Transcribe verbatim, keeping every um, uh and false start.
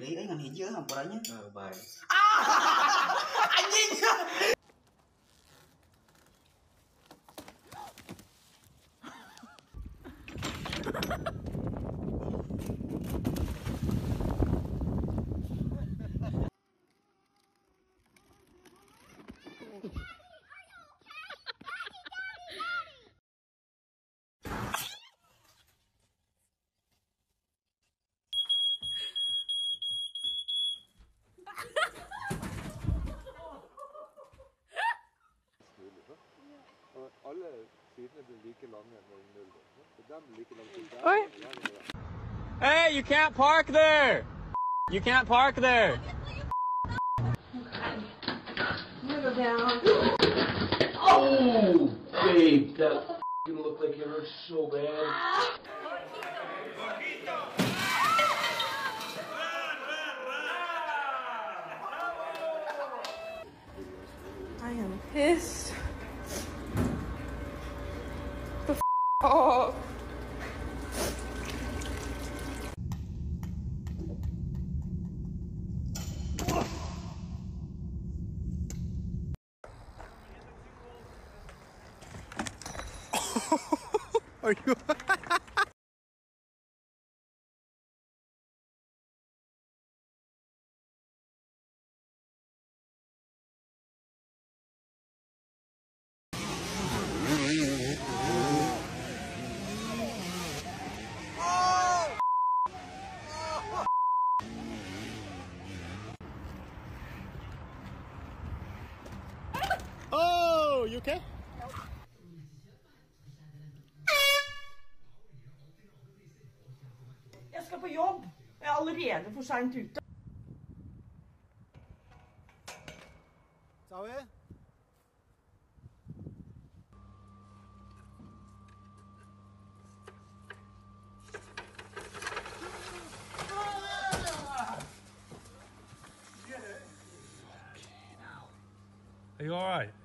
deui euy ngan hiji hampurannya. Heuh, bae. Ah! Anjing. Hey, you can't park there! You can't park there! Never down. Oh, babe, that f***ing looked like it hurt so bad. I am pissed. The f*** off. Are you? Oh, you okay? Jag ska på jobb. Jag är allerede för sent ute. Sawe? Are you all right?